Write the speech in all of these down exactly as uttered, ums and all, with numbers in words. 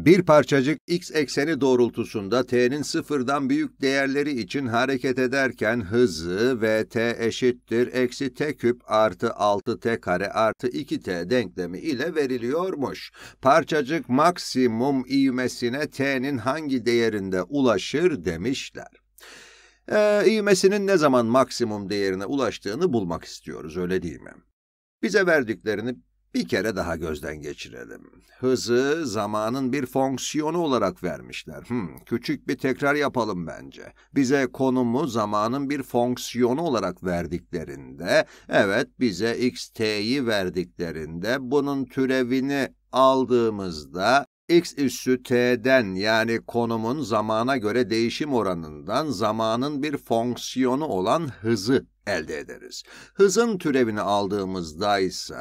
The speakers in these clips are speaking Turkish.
Bir parçacık x ekseni doğrultusunda t'nin sıfırdan büyük değerleri için hareket ederken hızı ve t eşittir eksi t küp artı altı t kare artı iki t denklemi ile veriliyormuş. Parçacık maksimum ivmesine t'nin hangi değerinde ulaşır demişler. Ee, ivmesinin ne zaman maksimum değerine ulaştığını bulmak istiyoruz, öyle değil mi? Bize verdiklerini bir kere daha gözden geçirelim. Hızı zamanın bir fonksiyonu olarak vermişler. Hmm, küçük bir tekrar yapalım bence. Bize konumu zamanın bir fonksiyonu olarak verdiklerinde, evet bize x t'yi verdiklerinde bunun türevini aldığımızda x üssü t'den yani konumun zamana göre değişim oranından zamanın bir fonksiyonu olan hızı elde ederiz. Hızın türevini aldığımızda ise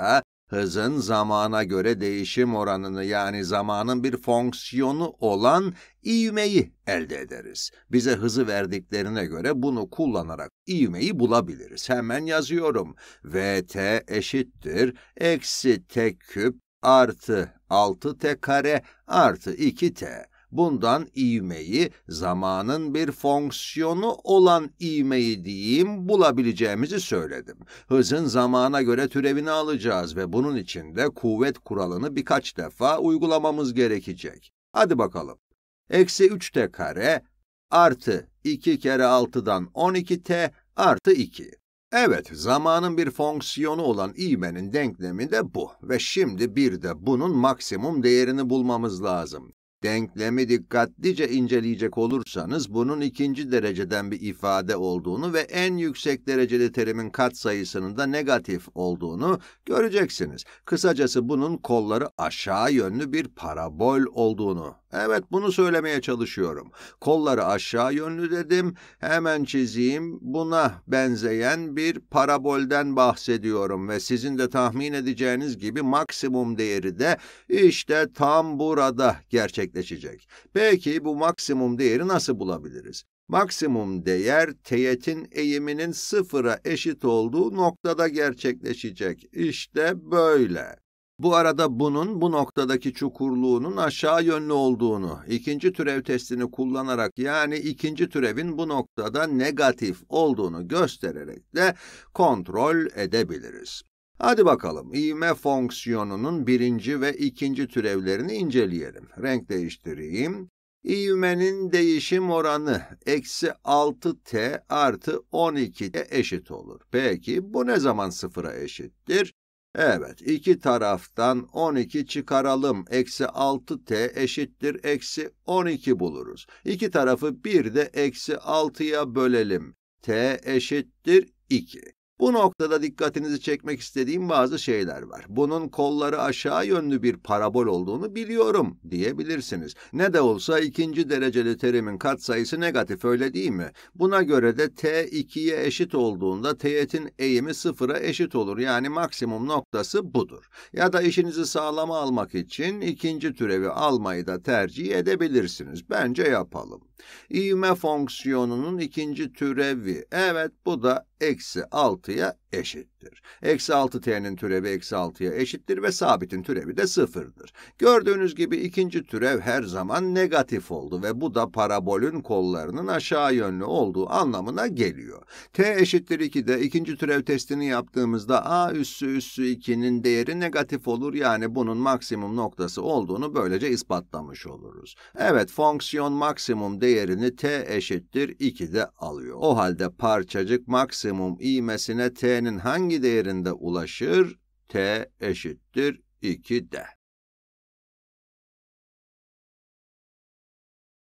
hızın zamana göre değişim oranını yani zamanın bir fonksiyonu olan ivmeyi elde ederiz. Bize hızı verdiklerine göre bunu kullanarak ivmeyi bulabiliriz. Hemen yazıyorum. Vt eşittir eksi t küp artı altı t kare artı iki t. Bundan ivmeyi, zamanın bir fonksiyonu olan ivmeyi diyeyim, bulabileceğimizi söyledim. Hızın zamana göre türevini alacağız ve bunun için de kuvvet kuralını birkaç defa uygulamamız gerekecek. Hadi bakalım. Eksi üç t kare artı iki kere altıdan on iki t artı iki. Evet, zamanın bir fonksiyonu olan ivmenin denklemi de bu. Ve şimdi bir de bunun maksimum değerini bulmamız lazım. Denklemi dikkatlice inceleyecek olursanız bunun ikinci dereceden bir ifade olduğunu ve en yüksek dereceli terimin katsayısının da negatif olduğunu göreceksiniz. Kısacası bunun kolları aşağı yönlü bir parabol olduğunu. Evet, bunu söylemeye çalışıyorum. Kolları aşağı yönlü dedim. Hemen çizeyim. Buna benzeyen bir parabolden bahsediyorum ve sizin de tahmin edeceğiniz gibi maksimum değeri de işte tam burada gerçekleşecek. Peki bu maksimum değeri nasıl bulabiliriz? Maksimum değer teğetin eğiminin sıfıra eşit olduğu noktada gerçekleşecek. İşte böyle. Bu arada bunun bu noktadaki çukurluğunun aşağı yönlü olduğunu, ikinci türev testini kullanarak yani ikinci türevin bu noktada negatif olduğunu göstererek de kontrol edebiliriz. Hadi bakalım, ivme fonksiyonunun birinci ve ikinci türevlerini inceleyelim. Renk değiştireyim. İvmenin değişim oranı eksi altı t artı on iki t eşit olur. Peki bu ne zaman sıfıra eşittir? Evet, iki taraftan on iki çıkaralım. Eksi altı t eşittir eksi on iki buluruz. İki tarafı bir de eksi altıya bölelim. T eşittir iki. Bu noktada dikkatinizi çekmek istediğim bazı şeyler var. Bunun kolları aşağı yönlü bir parabol olduğunu biliyorum diyebilirsiniz. Ne de olsa ikinci dereceli terimin katsayısı negatif, öyle değil mi? Buna göre de t ikiye eşit olduğunda teğetin eğimi sıfıra eşit olur. Yani maksimum noktası budur. Ya da işinizi sağlama almak için ikinci türevi almayı da tercih edebilirsiniz. Bence yapalım. İvme fonksiyonunun ikinci türevi. Evet, bu da eksi altıya eşittir. Eksi altı t'nin türevi eksi altıya eşittir ve sabitin türevi de sıfırdır. Gördüğünüz gibi ikinci türev her zaman negatif oldu ve bu da parabolün kollarının aşağı yönlü olduğu anlamına geliyor. T eşittir iki'de ikinci türev testini yaptığımızda a üssü üssü iki'nin değeri negatif olur. Yani bunun maksimum noktası olduğunu böylece ispatlamış oluruz. Evet, fonksiyon maksimum değerini t eşittir iki'de alıyor. O halde parçacık maksimum ivmesine t'nin hangi değerinde ulaşır? T eşittir iki'de.